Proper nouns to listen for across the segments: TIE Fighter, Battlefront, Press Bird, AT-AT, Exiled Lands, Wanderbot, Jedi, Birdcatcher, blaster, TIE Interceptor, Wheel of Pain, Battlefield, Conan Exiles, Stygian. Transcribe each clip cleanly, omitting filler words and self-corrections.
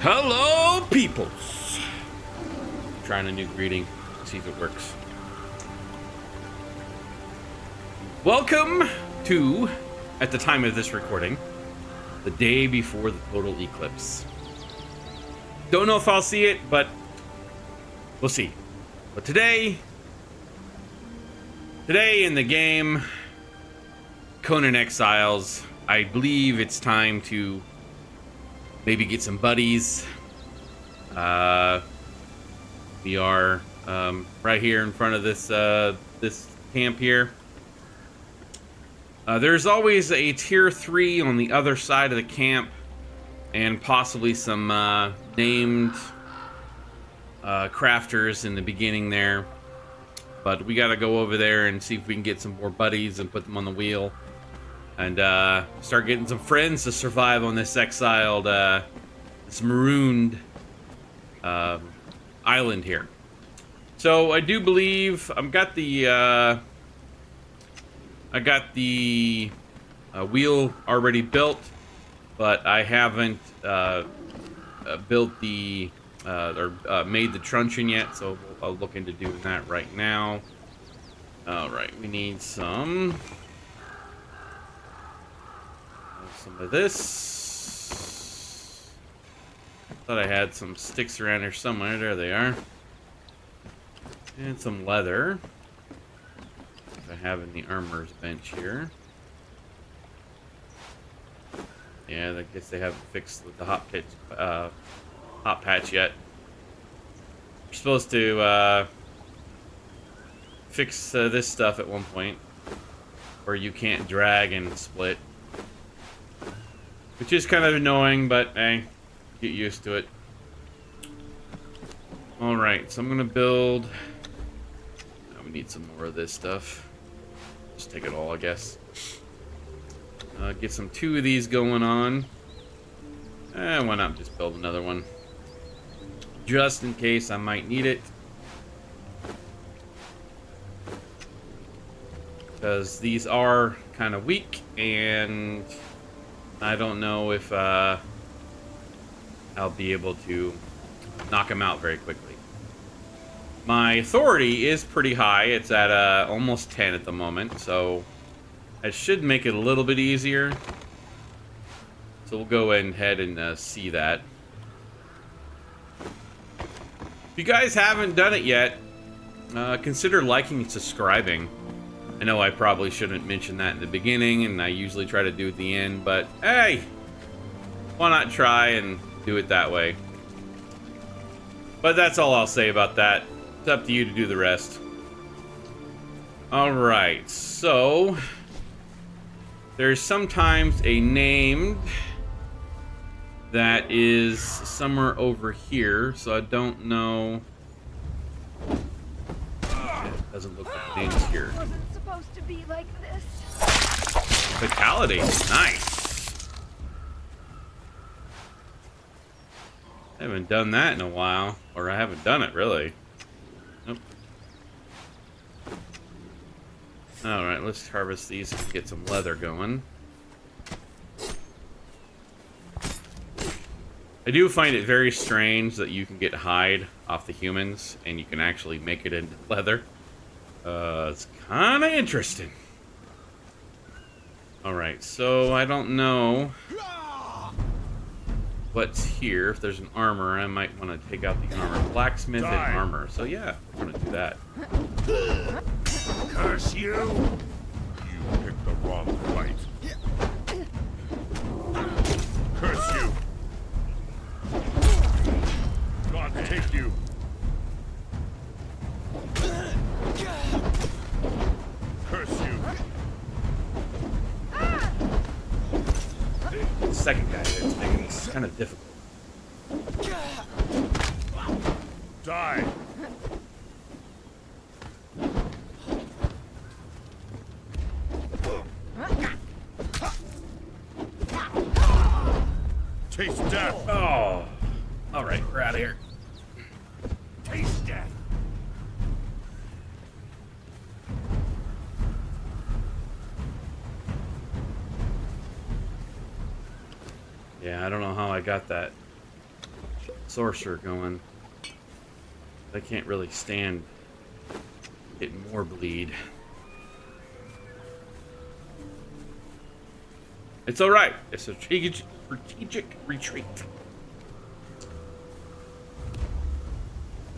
Hello, peoples! Trying a new greeting, see if it works. Welcome to, at the time of this recording, the day before the total eclipse. Don't know if I'll see it, but we'll see. But today in the game, Conan Exiles, I believe it's time to maybe get some buddies. We are right here in front of this this camp here. There's always a tier 3 on the other side of the camp, and possibly some named crafters in the beginning there. But we gotta go over there and see if we can get some more buddies and put them on the wheel. And start getting some friends to survive on this exiled, this marooned island here. So I do believe I've got the wheel already built, but I haven't built the made the truncheon yet. So I'll look into doing that right now. All right, we need some. Some of this. Thought I had some sticks around here somewhere. There they are. And some leather. Which I have in the armorer's bench here. Yeah, I guess they haven't fixed the hot patch yet. We're supposed to fix this stuff at one point, where you can't drag and split. Which is kind of annoying, but hey, get used to it. Alright, so I'm gonna build. Oh, we need some more of this stuff. Just take it all, I guess. Get some 2 of these going on. Why not just build another one? Just in case I might need it. Because these are kind of weak, and I don't know if I'll be able to knock him out very quickly. My authority is pretty high. It's at almost 10 at the moment, so that should make it a little bit easier. So we'll go ahead and see that. If you guys haven't done it yet, consider liking and subscribing. I know I probably shouldn't mention that in the beginning, and I usually try to do it at the end, but hey, why not try and do it that way? But that's all I'll say about that. It's up to you to do the rest. Alright, so there's sometimes a name that is somewhere over here, so I don't know. It doesn't look like names here. To be like this. Fatality, nice. I haven't done that in a while, or I haven't done it really. Nope. All right, let's harvest these and get some leather going. I do find it very strange that you can get hide off the humans and you can actually make it into leather. It's kind of interesting. Alright, so I don't know what's here. If there's an armor, I might want to take out the armor. Blacksmith and armor. So yeah, we're going to do that. Curse you! You picked the wrong fight. Curse you! God take you! Curse you. Second guy there is making this kind of difficult. Die. Taste death. Oh. All right, we're out of here. Taste death. Yeah, I don't know how I got that. sorcerer going. I can't really stand getting more bleed. It's alright. It's a strategic retreat.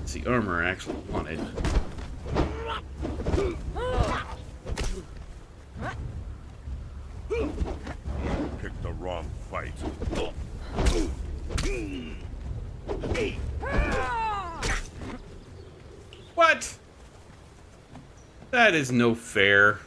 It's the armor I actually wanted. You picked the wrong fight. What? That is no fair.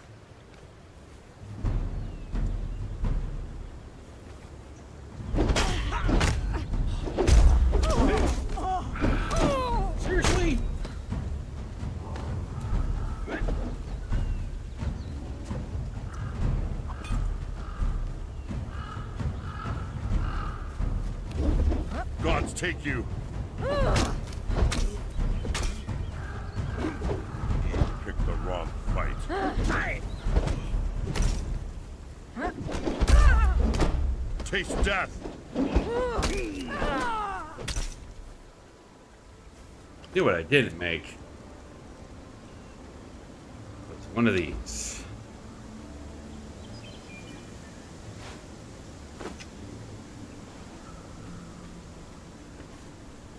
Take you. You picked the wrong fight. Taste death. Do what I didn't make. It's one of these.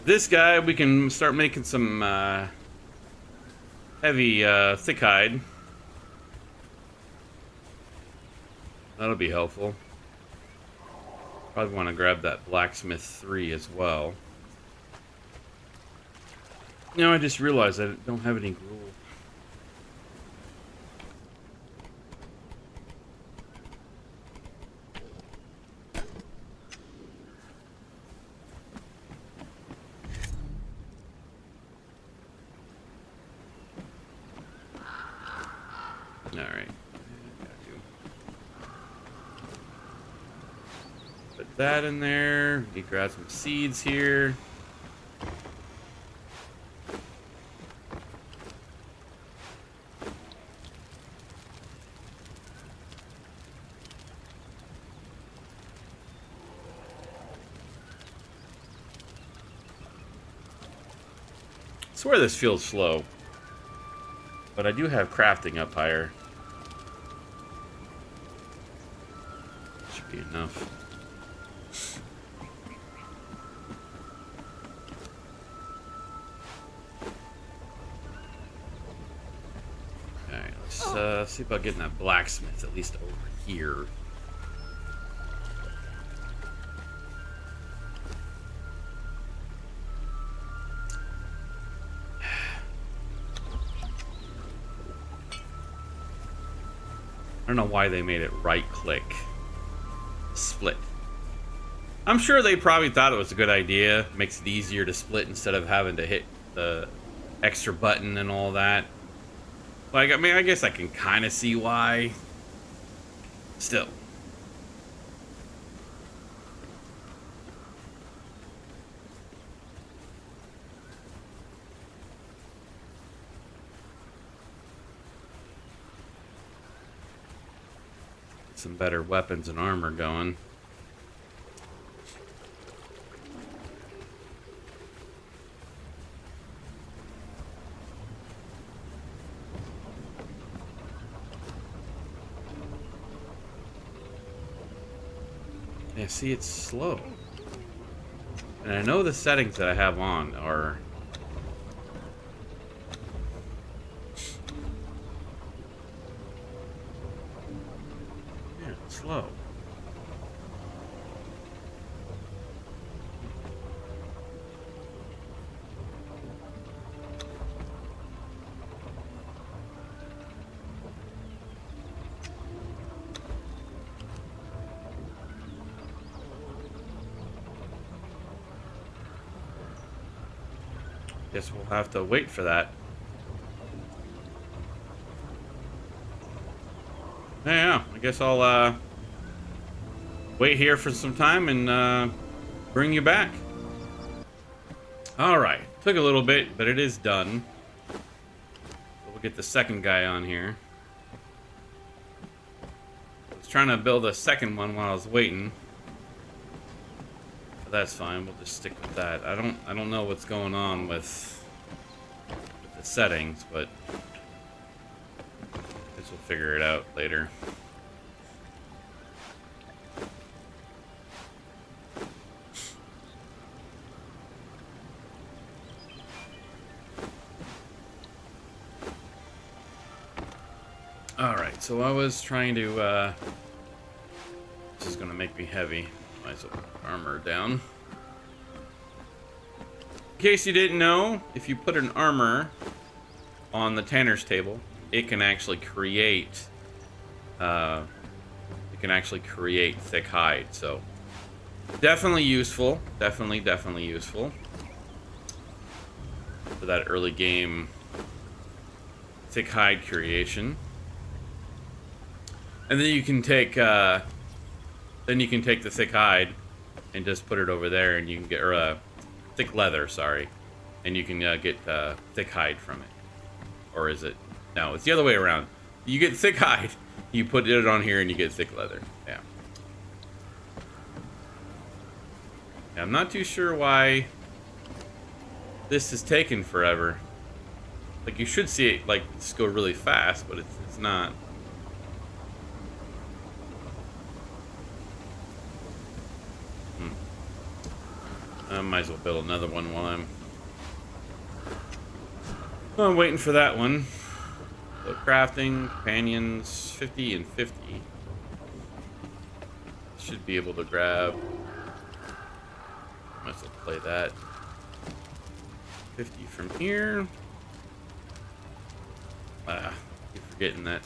This guy, we can start making some heavy thick hide. That'll be helpful. Probably want to grab that blacksmith 3 as well. Now I just realized I don't have any gruel. That in there. You grab some seeds here. I swear this feels slow, but I do have crafting up higher. Should be enough. Let's see about getting that blacksmith at least over here. I don't know why they made it right click. Split. I'm sure they probably thought it was a good idea. Makes it easier to split instead of having to hit the extra button and all that. Like, I mean, I guess I can kind of see why. Still. Some better weapons and armor going. See, it's slow, and I know the settings that I have on are it's slow. Guess we'll have to wait for that. Yeah, I guess I'll wait here for some time and bring you back. All right, took a little bit, but it is done. We'll get the second guy on here. I was trying to build a second one while I was waiting. that's fine. We'll just stick with that. I don't know what's going on with the settings, but I guess we'll figure it out later. Alright, so I was trying to, this is going to make me heavy. Might as well put armor down. In case you didn't know, if you put an armor on the tanner's table, it can actually create, thick hide. So, definitely useful. Definitely useful. For that early game thick hide creation. And then you can take, the thick hide, and just put it over there, and you can get, or thick leather, sorry, and you can get thick hide from it. Or is it? No, it's the other way around. You get thick hide, you put it on here, and you get thick leather. Yeah. Now, I'm not too sure why this is taking forever. Like, you should see it, like, just go really fast, but it's not. I might as well build another one while I'm waiting for that one. So crafting, companions, 50 and 50. Should be able to grab. Might as well play that. 50 from here. Ah, keep forgetting that.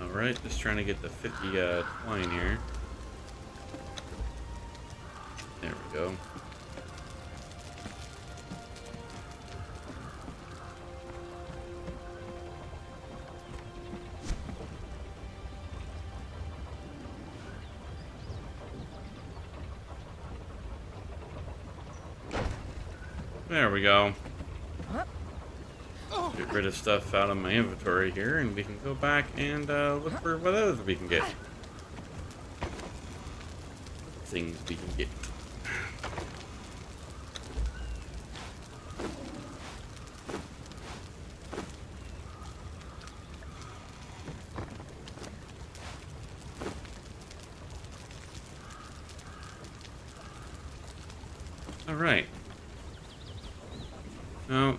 Alright, just trying to get the 50 twine here. There we go. There we go. Get rid of stuff out of my inventory here, and we can go back and look for what else we can get. Things we can get.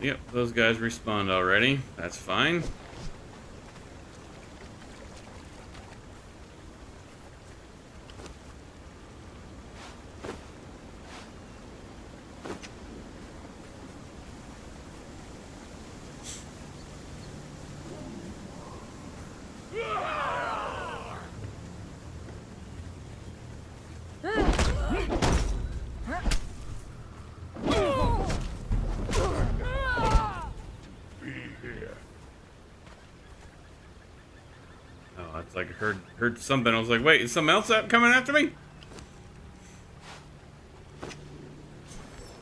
Yep, those guys respawned already. That's fine. Heard something. I was like, wait, is something else coming after me?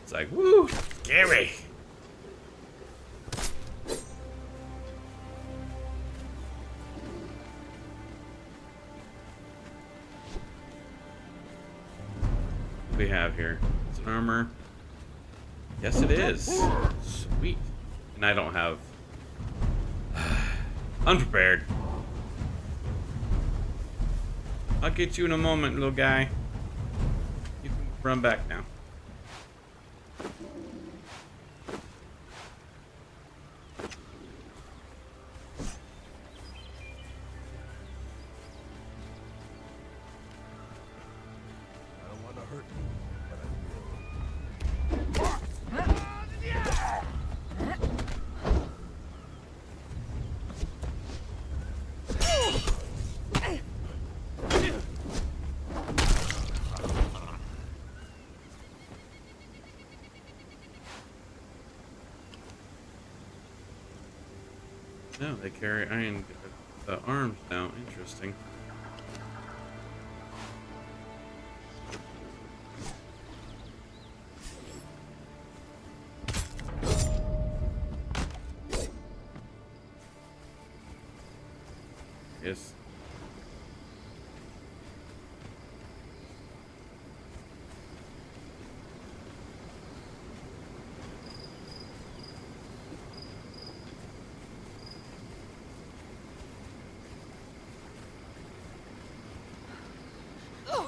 It's like, woo, scary. What do we have here? It's an armor. Yes, it is. Sweet. And I don't have... Unprepared. I'll get you in a moment, little guy. You can run back now. No, they carry iron. the arms now. Interesting. Yes. At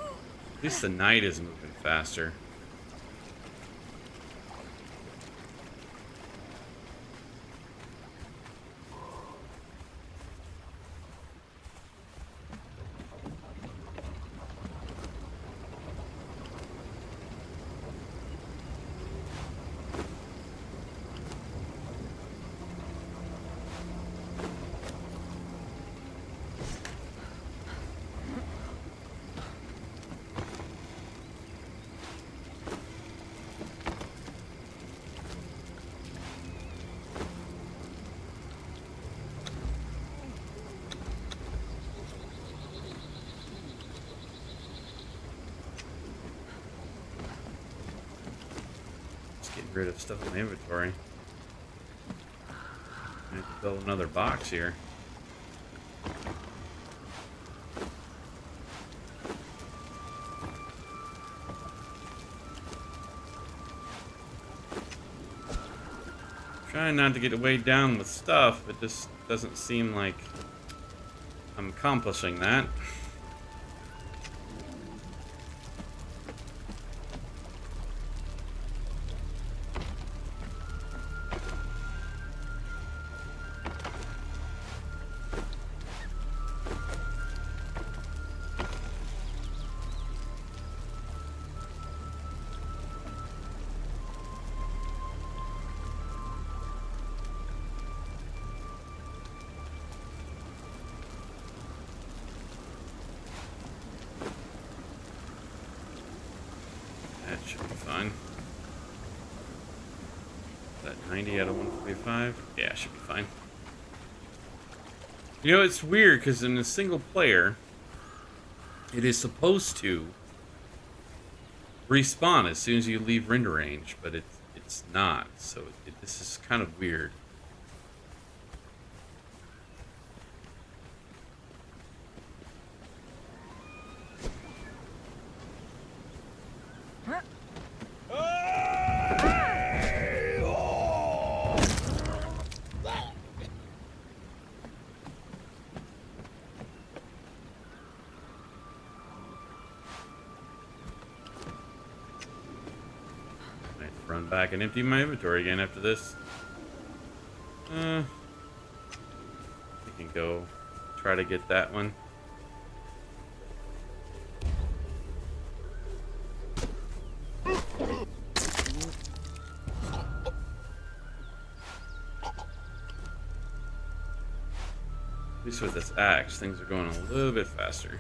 least the night is moving faster. Rid of stuff in the inventory. I have to build another box here. I'm trying not to get weighed down with stuff, but this doesn't seem like I'm accomplishing that. Yeah, should be fine. You know, it's weird because in a single player, it is supposed to respawn as soon as you leave render range, but it's not. So this is kind of weird. I can empty my inventory again after this. I can go try to get that one. At least with this axe, things are going a little bit faster.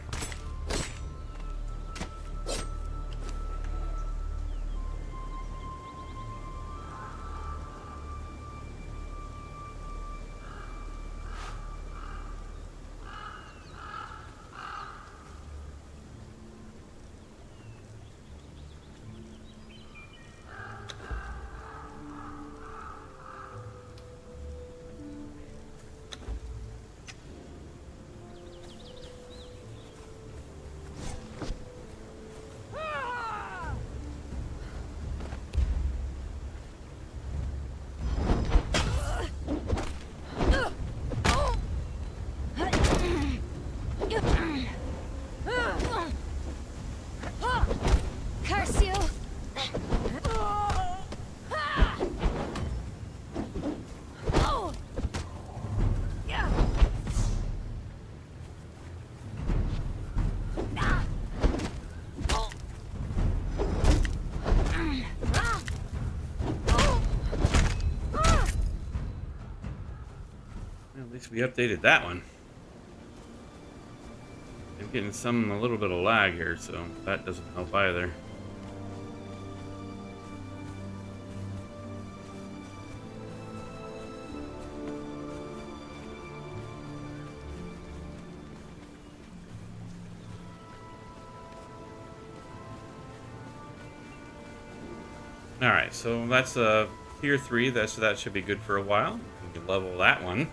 We updated that one. I'm getting a little bit of lag here, so that doesn't help either. Alright, so that's tier 3, so that should be good for a while. We can level that one.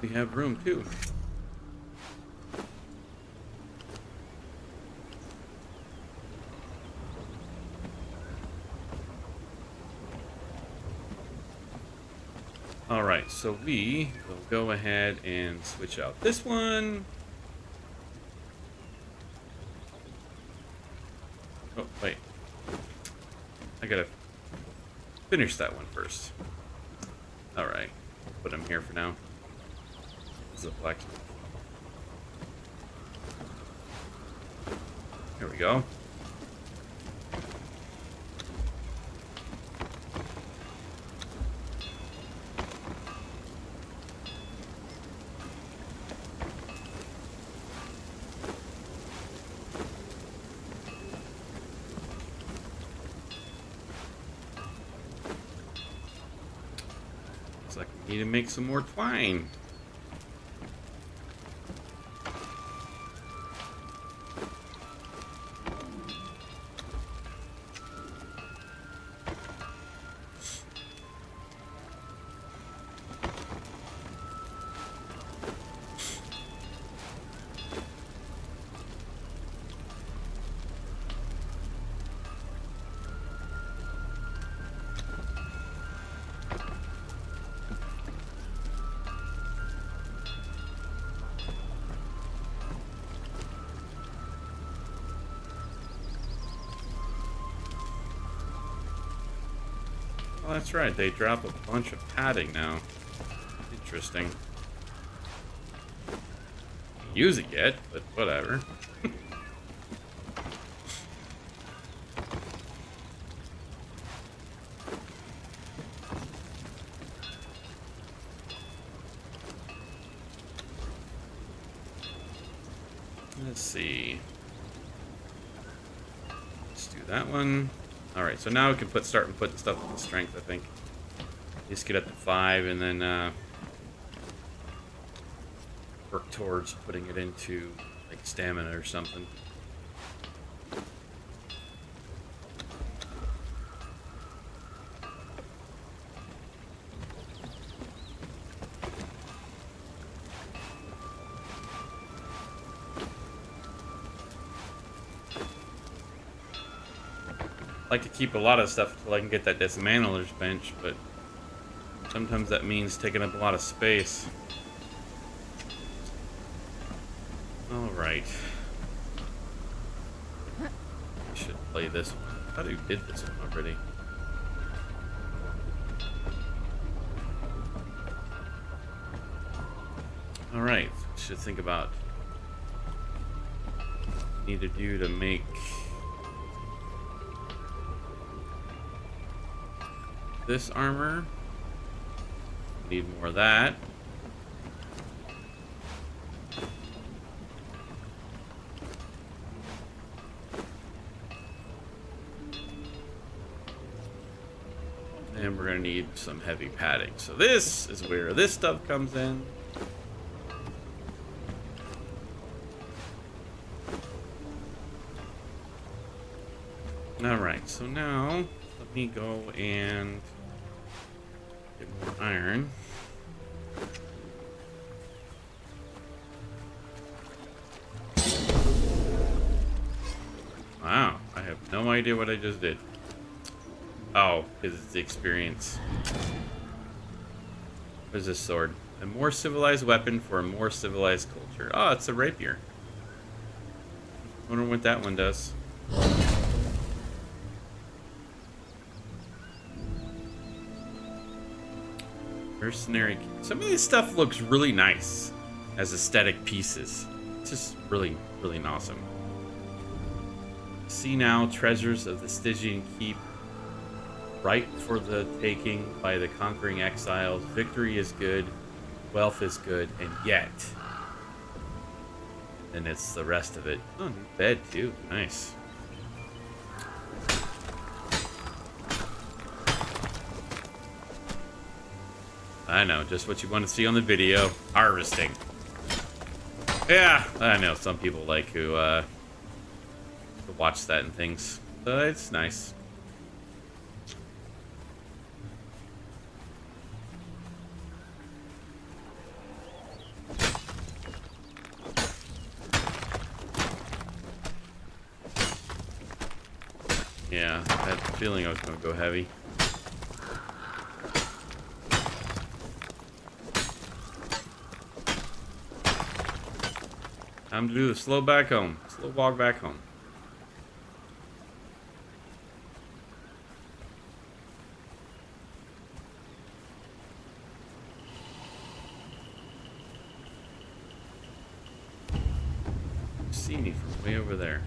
We have room too. Alright, so we will go ahead and switch out this one. Oh, wait. I gotta finish that one first. Alright, put him here for now. This is a black. Here we go. Need to make some more twine. Oh, that's right, they drop a bunch of padding now. Interesting. Can't use it yet, but whatever. Let's see. Let's do that one. Alright, so now we can start putting stuff on the strength, I think. Just get up to 5 and then work towards putting it into like stamina or something. I like to keep a lot of stuff until I can get that dismantler's bench, but sometimes that means taking up a lot of space. Alright. I should play this one. I thought you did this one already. Alright, should think about what I need to do to make this armor. Need more of that. And we're gonna need some heavy padding. So this is where this stuff comes in. All right, so now let me go and get more iron. Wow, I have no idea what I just did. Oh, because it's the experience. What is this sword? A more civilized weapon for a more civilized culture. Oh, it's a rapier. I wonder what that one does. Mercenary. Some of this stuff looks really nice as aesthetic pieces. It's just really, really awesome. See now, treasures of the Stygian keep, right for the taking by the conquering exiles. Victory is good, wealth is good, and yet. And it's the rest of it. Oh, new bed too. Nice. I know, just what you want to see on the video. Harvesting. Yeah, I know, some people like to watch that and things. But it's nice. Yeah, I had the feeling I was going to go heavy. Time to do the slow back home. Slow walk back home. You see me from way over there.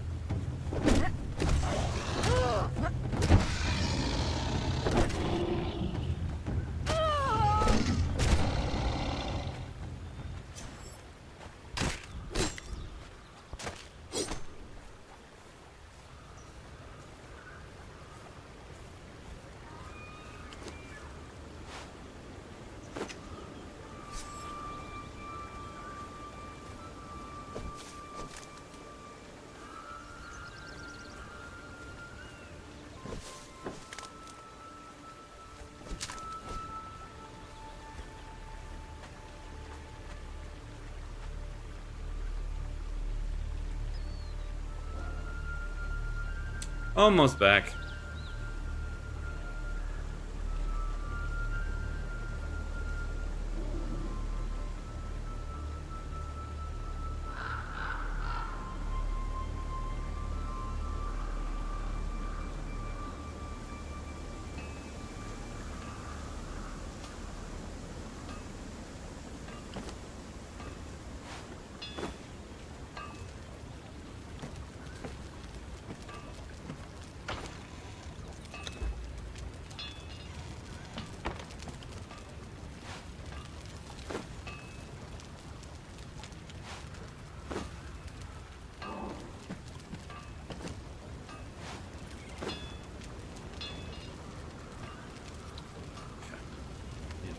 Almost back.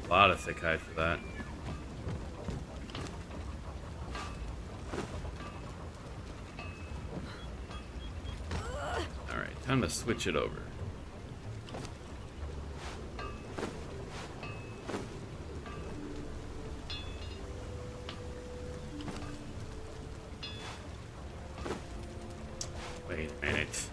A lot of thick hide for that. Alright, time to switch it over. Wait a minute.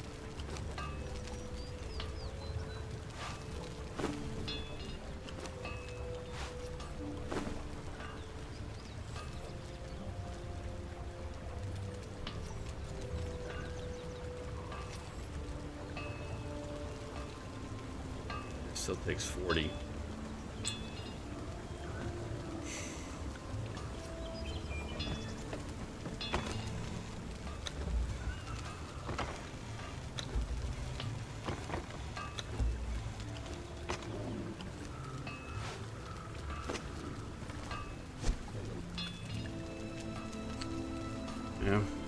Still takes 40. Yeah,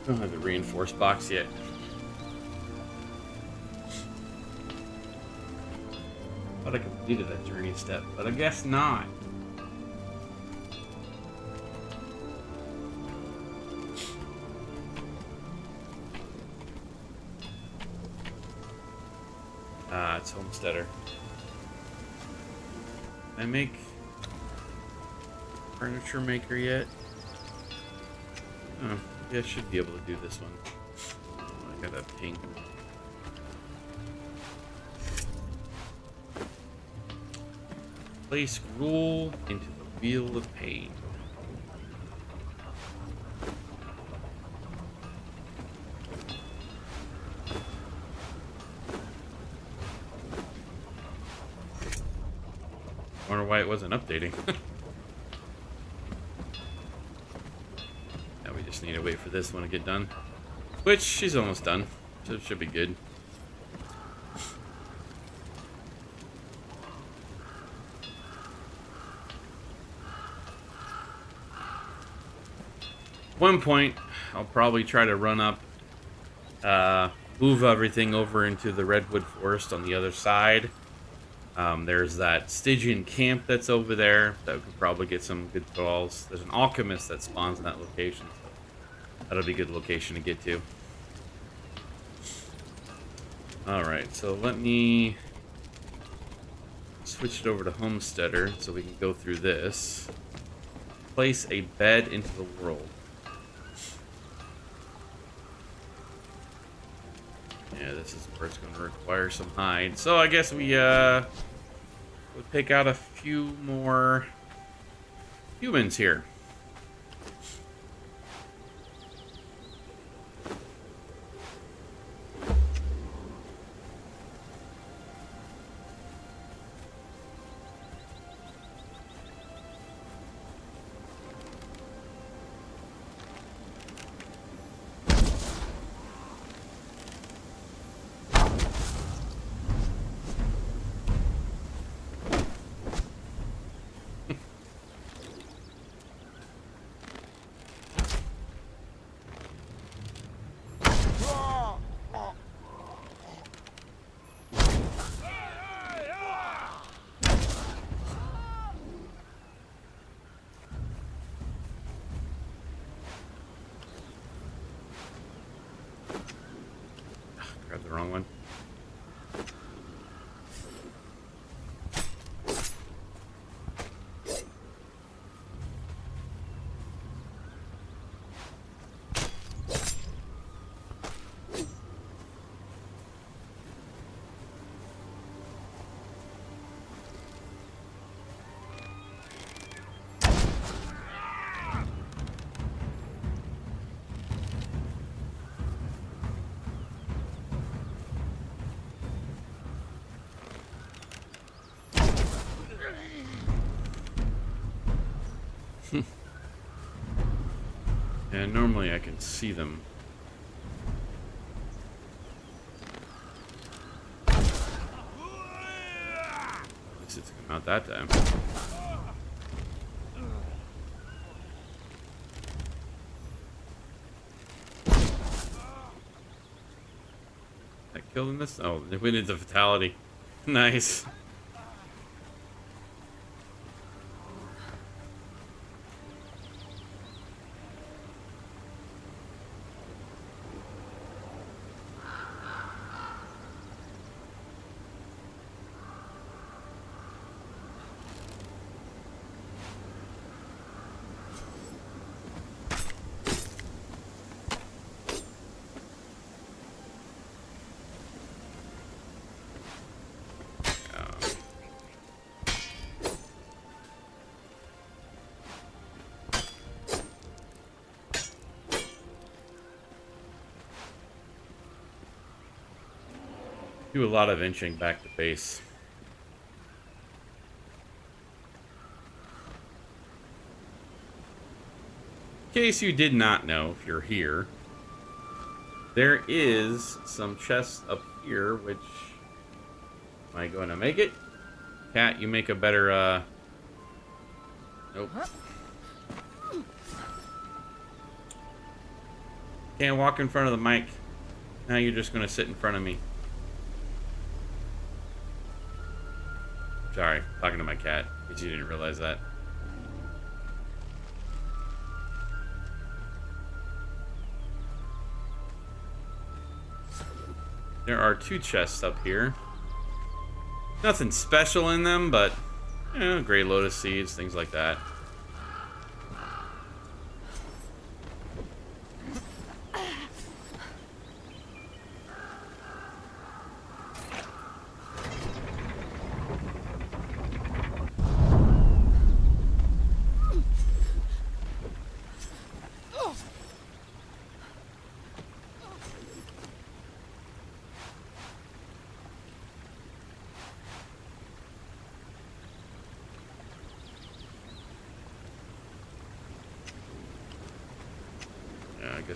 don't have the reinforced box yet. I completed that journey step, but I guess not. Ah, it's Homesteader. Did I make Furniture Maker yet? Oh, yeah, I should be able to do this one. I got that pink. Place rule into the Wheel of Pain. Wonder why it wasn't updating. Now we just need to wait for this one to get done. Which she's almost done. So it should be good. At one point, I'll probably try to run up, move everything over into the Redwood Forest on the other side. There's that Stygian camp that's over there that we could probably get some good calls. There's an alchemist that spawns in that location, so that'll be a good location to get to. Alright, so let me switch it over to Homesteader so we can go through this. Place a bed into the world. Yeah, this is where it's going to require some hide. So I guess we we'll pick out a few more humans here. And normally I can see them. At least it took them out that time. That killed in this? Oh, we did the fatality. Nice. Do a lot of inching back to base. In case you did not know, if you're here, there is some chests up here, which... Am I going to make it? Cat, you make a better, Nope. Can't walk in front of the mic. Now you're just going to sit in front of me. Sorry, talking to my cat, because you didn't realize that. There are two chests up here. Nothing special in them, but, you know, gray lotus seeds, things like that.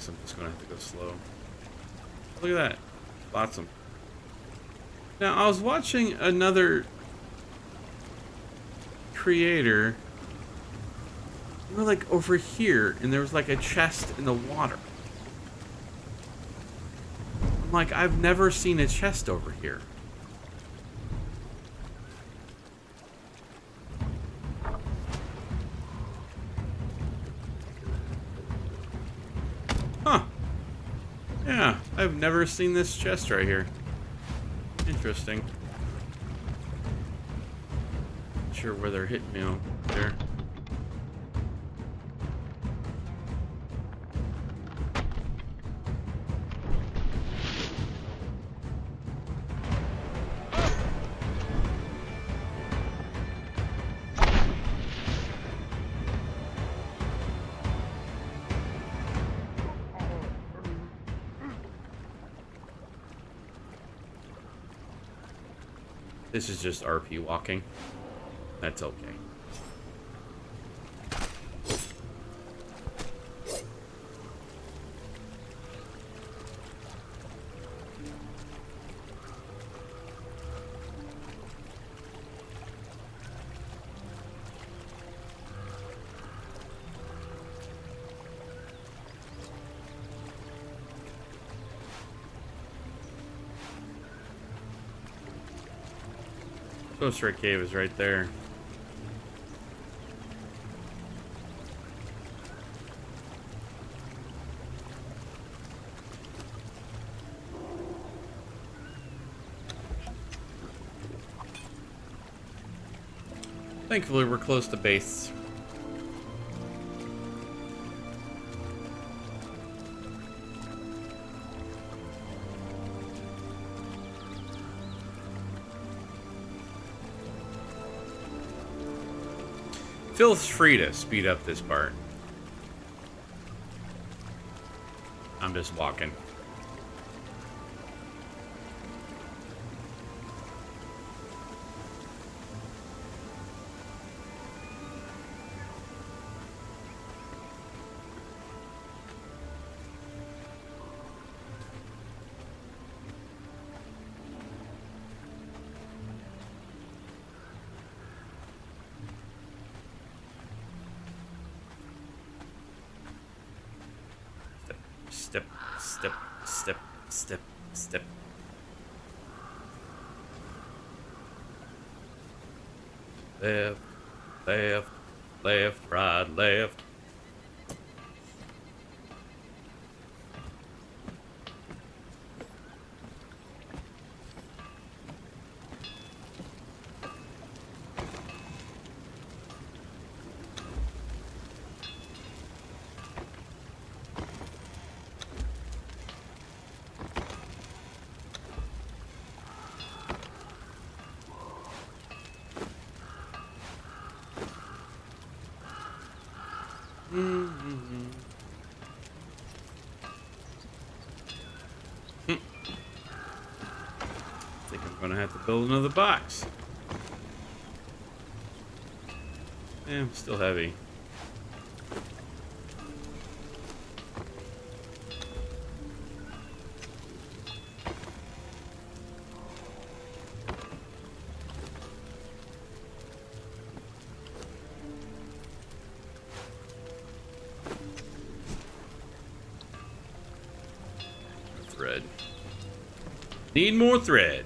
I'm just gonna have to go slow. Look at that. Awesome. Now I was watching another creator. We were like over here and there was like a chest in the water. I'm like, I've never seen a chest over here. Yeah, I've never seen this chest right here. Interesting. Not sure where they're hitting me on there. This is just RP walking. That's okay. Ghost Cave is right there. Thankfully, we're close to base. Feel free to speed up this part. I'm just walking. Step. Left, left, left, right, left. Build another box. Yeah, I'm still heavy. Thread. Need more thread.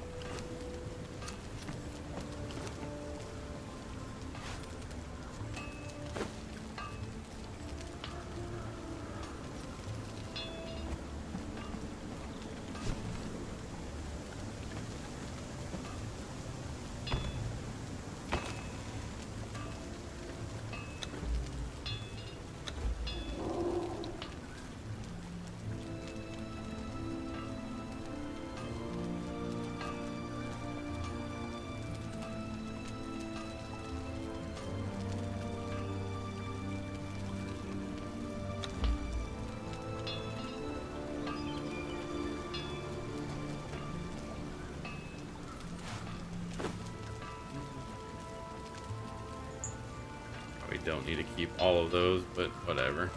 Don't need to keep all of those, but whatever.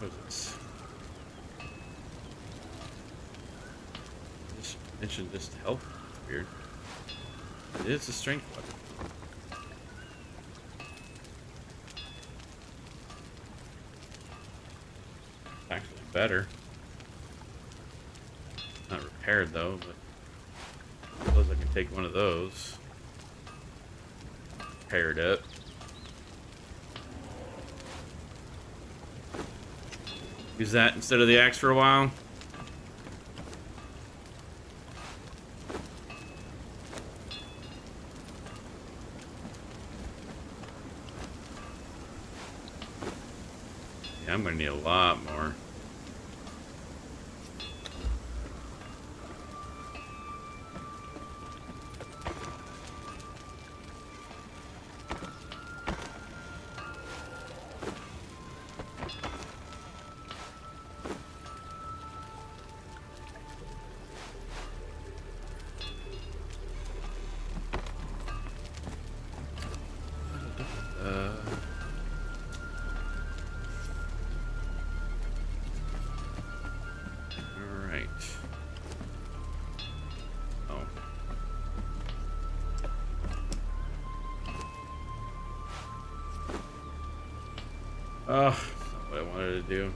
What is this? I just mentioned this to health. It's weird. It is a strength weapon. It's actually better. Not repaired though, but I suppose I can take one of those. Repair it up. Use that instead of the axe for a while. Yeah, I'm gonna need a lot more. Oh, that's not what I wanted to do. See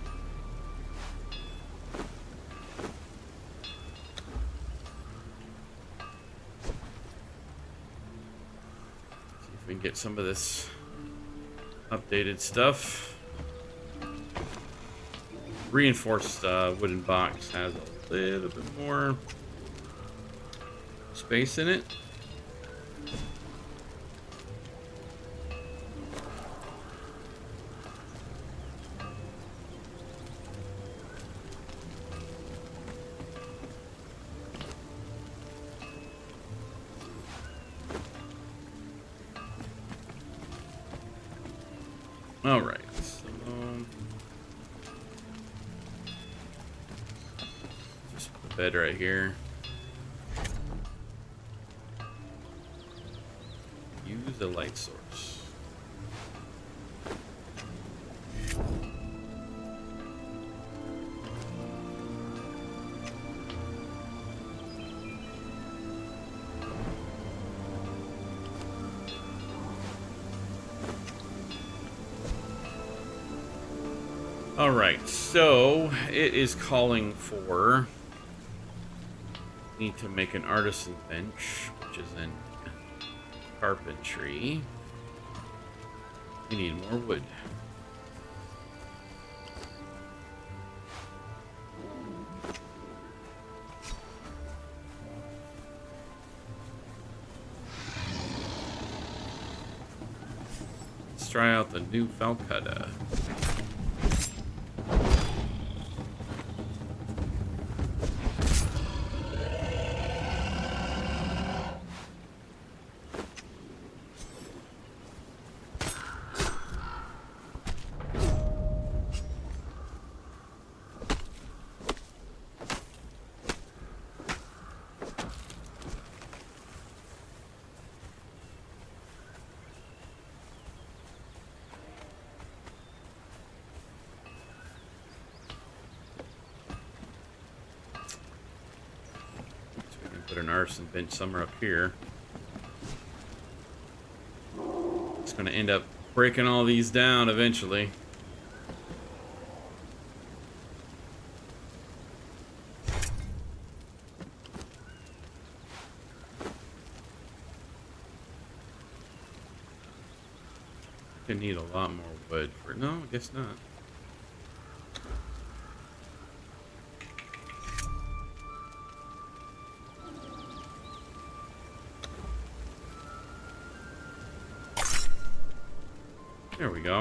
if we can get some of this updated stuff. Reinforced wooden box has a little bit more space in it. Bed right here. Use the light source. All right, so it is calling for. Need to make an artisan bench, which is in carpentry. We need more wood. Let's try out the new Falcutta. Put an artisan bench somewhere up here. It's going to end up breaking all these down eventually. Gonna need a lot more wood for no, I guess not. There we go.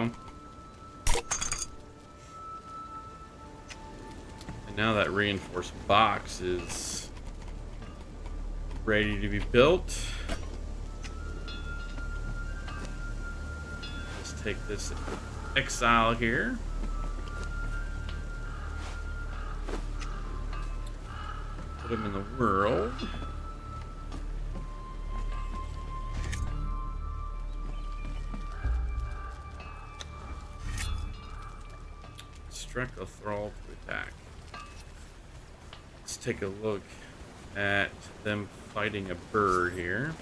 And now that reinforced box is ready to be built. Let's take this exile here. Put him in the world. Instruct a thrall to attack. Let's take a look at them fighting a bird here.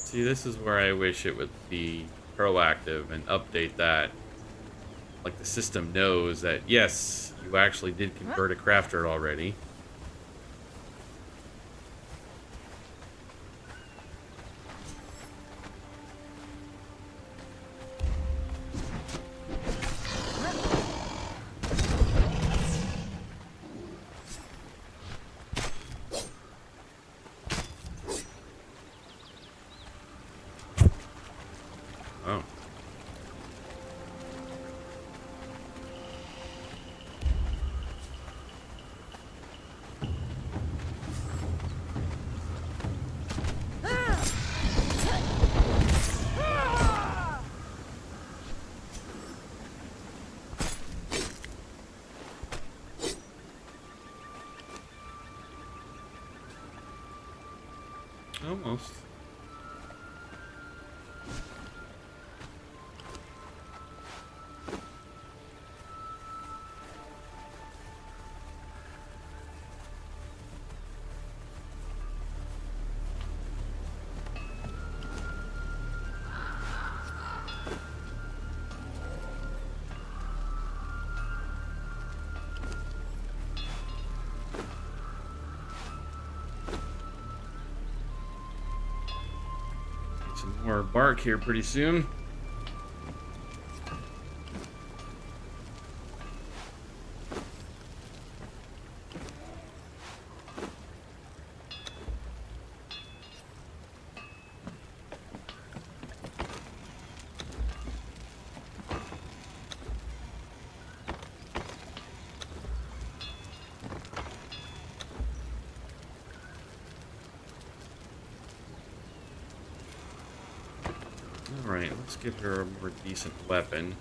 See, this is where I wish it would be proactive and update that. Like, the system knows that, yes, you actually did convert a crafter already. Almost. More bark here pretty soon. Let's give her a more decent weapon.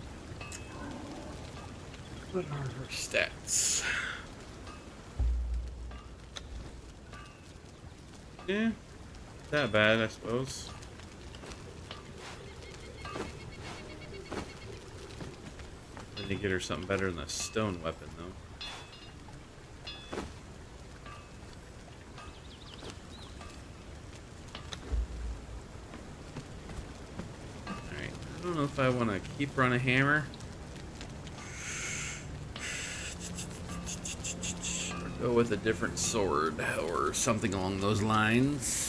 What are her stats? Yeah, not that bad, I suppose. I need to get her something better than a stone weapon, though. If I want to keep her on a hammer, or go with a different sword or something along those lines.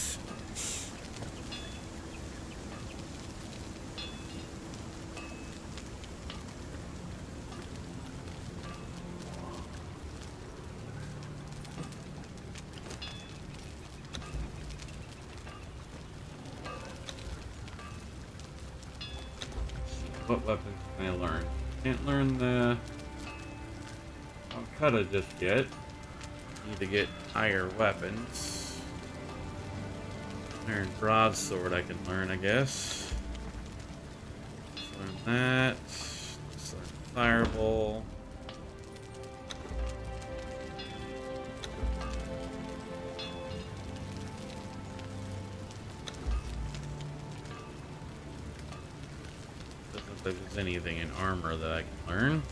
What weapons can I learn? Can't learn the Alcutta just yet. Need to get higher weapons. Iron broadsword I can learn, I guess. Just learn that. Just learn fireball. If there's anything in armor that I can learn.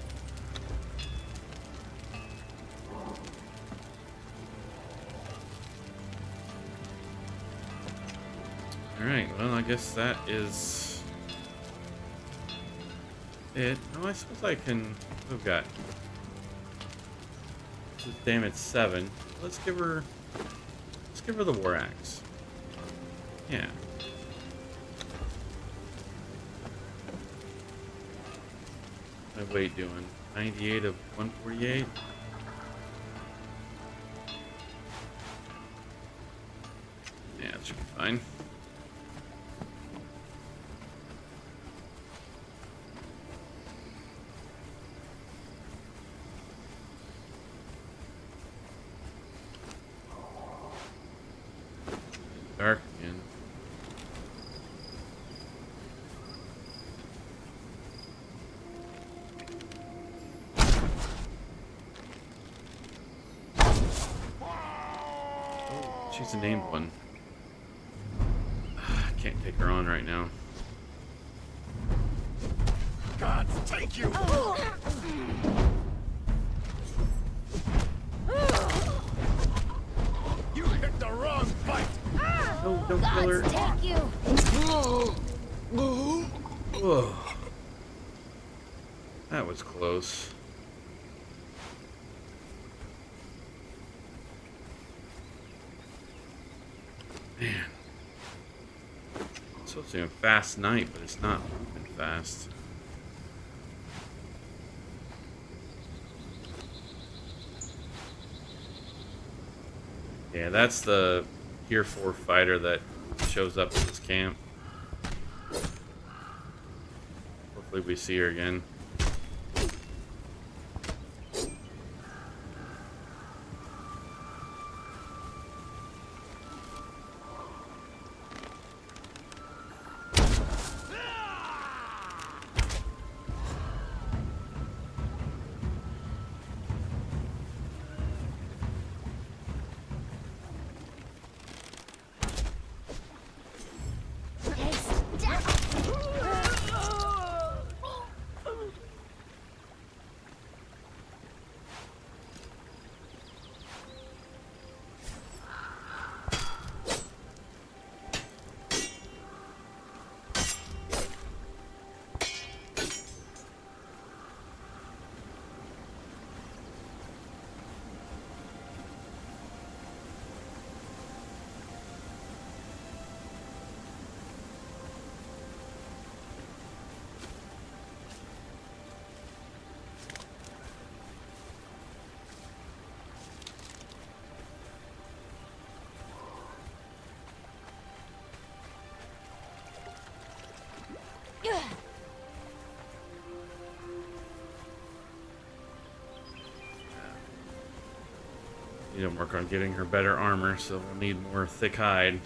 Alright, well, I guess that is it. Oh, I suppose I can. We've got. This is damage 7. Let's give her the war axe. Yeah. My weight doing 98 of 148. Fine. Dark again. Oh, she's a named one. Can't take her on right now. God, take you! You hit the wrong bite! No, don't kill her. God, take you! Whoa. That was close. Man. It's supposed to be a fast night, but it's not moving fast. Yeah, that's the Tier 4 fighter that shows up at this camp. Hopefully we see her again. You didn't work on getting her better armor, so we'll need more thick hide.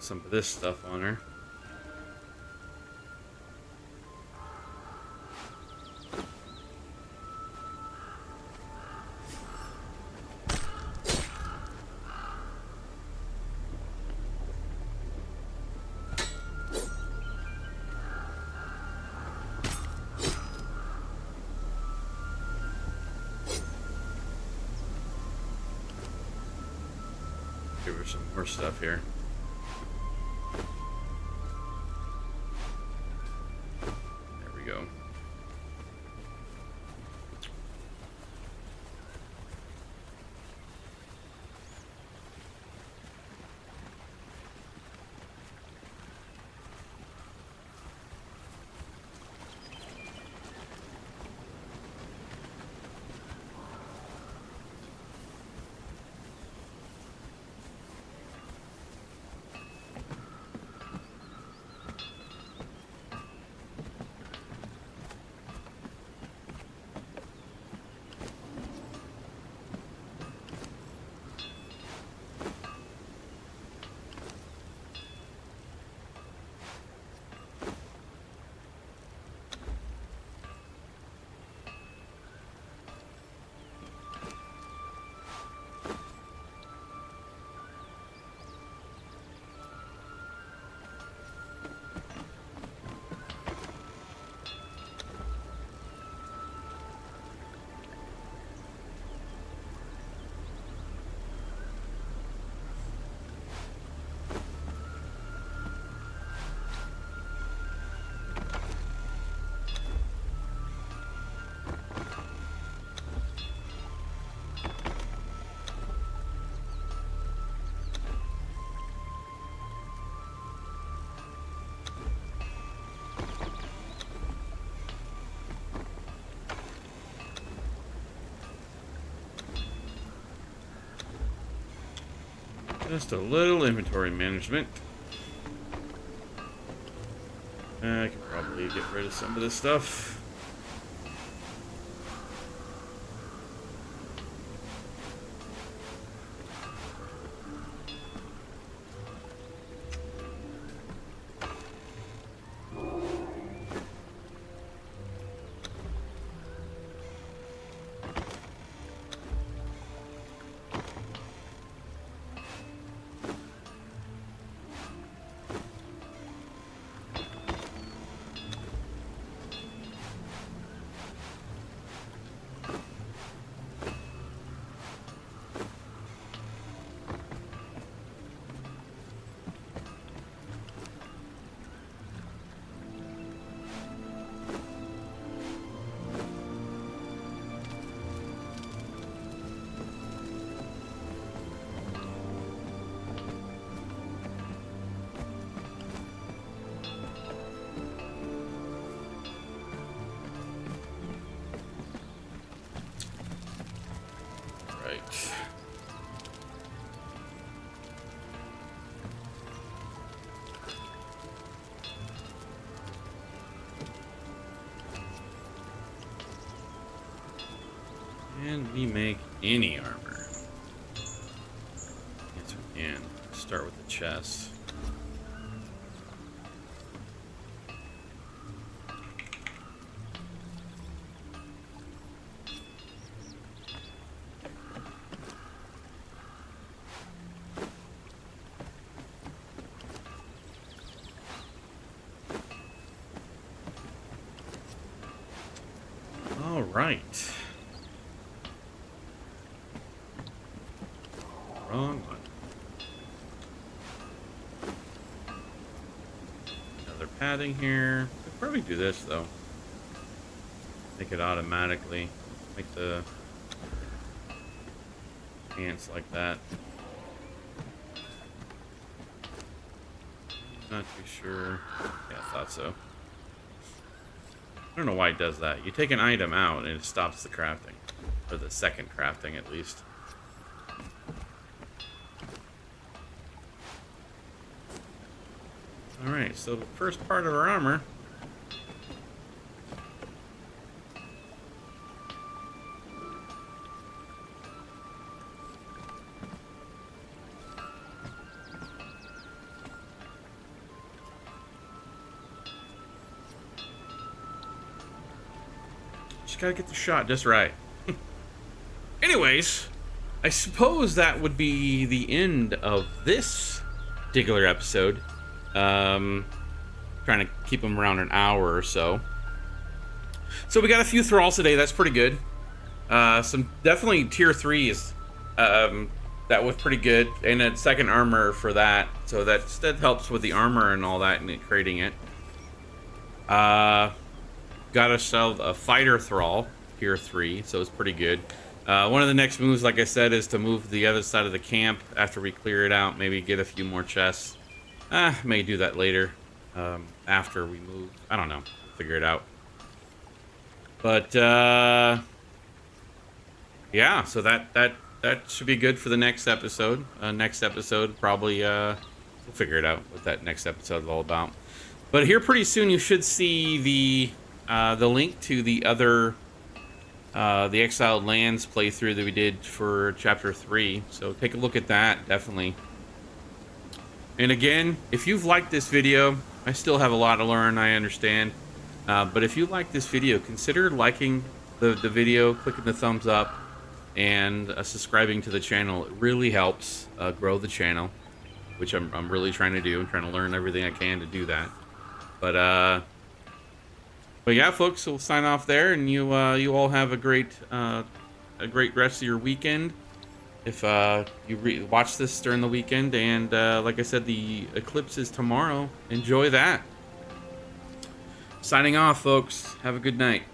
Some of this stuff on her. Give her some more stuff here. Just a little inventory management. I could probably get rid of some of this stuff. Can we make any armor? Yes, we can. Start with the chest. All right. Wrong one. Another padding here. Could probably do this though. Make it automatically. Make the pants like that. Not too sure. Yeah, I thought so. I don't know why it does that. You take an item out and it stops the crafting. Or the second crafting at least. Alright, so the first part of our armor just gotta get the shot just right. Anyways, I suppose that would be the end of this particular episode. Trying to keep them around an hour or so. So we got a few thralls today. That's pretty good. Some definitely tier 3s. That was pretty good. And a second armor for that. So that helps with the armor and all that and it, creating it. Got ourselves a fighter thrall. Tier 3. So it's pretty good. One of the next moves, like I said, is to move the other side of the camp. After we clear it out, maybe get a few more chests. May do that later, after we move. I don't know. Figure it out. But, yeah, so that should be good for the next episode. Next episode, probably, we'll figure it out what that next episode is all about. But here pretty soon you should see the link to the other, the Exiled Lands playthrough that we did for Chapter 3. So take a look at that, definitely. And again, if you've liked this video, I still have a lot to learn, I understand. But if you like this video, consider liking the video, clicking the thumbs up, and subscribing to the channel. It really helps grow the channel, which I'm really trying to do. I'm trying to learn everything I can to do that. But yeah, folks, we'll sign off there, and you all have a great rest of your weekend. If you watch this during the weekend, and like I said, the eclipse is tomorrow. Enjoy that. Signing off, folks. Have a good night.